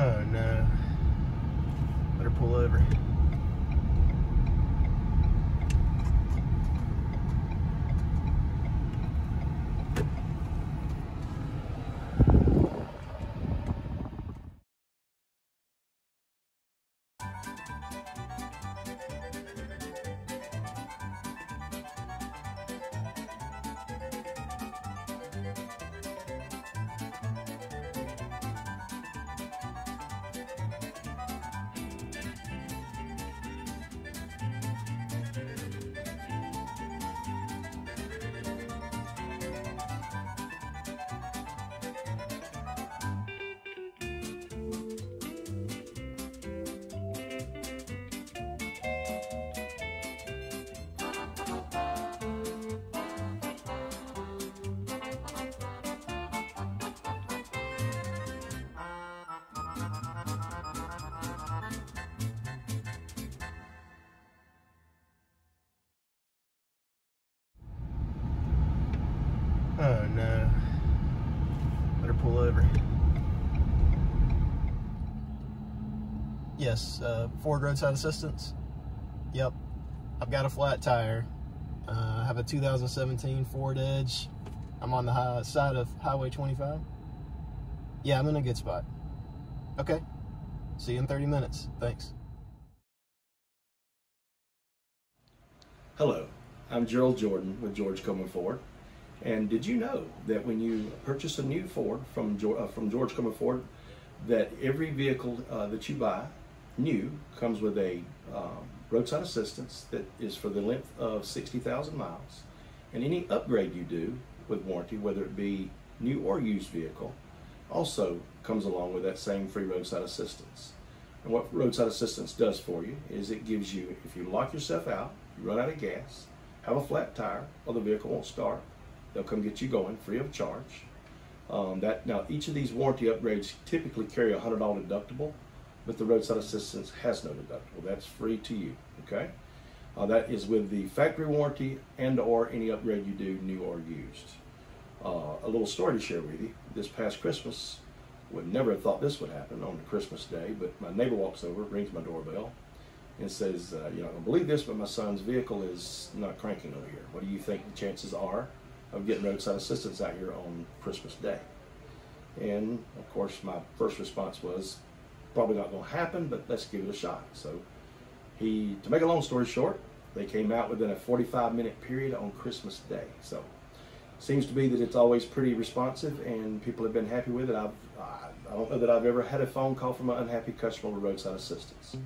Oh no. Better pull over. Oh no, better pull over. Yes, Ford Roadside Assistance. Yep, I've got a flat tire. I have a 2017 Ford Edge. I'm on the high side of Highway 25. Yeah, I'm in a good spot. Okay, see you in 30 minutes. Thanks. Hello, I'm Gerald Jordan with George Coleman Ford. And did you know that when you purchase a new Ford from George Coleman Ford, that every vehicle that you buy new comes with a roadside assistance that is for the length of 60,000 miles, and any upgrade you do with warranty, whether it be new or used vehicle, also comes along with that same free roadside assistance. And what roadside assistance does for you is it gives you, if you lock yourself out, you run out of gas, have a flat tire, or the vehicle won't start, they'll come get you going free of charge. Now, each of these warranty upgrades typically carry a $100 deductible, but the roadside assistance has no deductible. That's free to you, okay? That is with the factory warranty and or any upgrade you do, new or used. A little story to share with you. This past Christmas, would never have thought this would happen on Christmas Day, but my neighbor walks over, rings my doorbell, and says, you're not gonna believe this, but my son's vehicle is not cranking over here. What do you think the chances are of getting roadside assistance out here on Christmas Day? And of course my first response was, probably not gonna happen, but let's give it a shot. So he, to make a long story short, they came out within a 45-minute period on Christmas Day. So seems to be that it's always pretty responsive and people have been happy with it. I don't know that I've ever had a phone call from an unhappy customer with roadside assistance.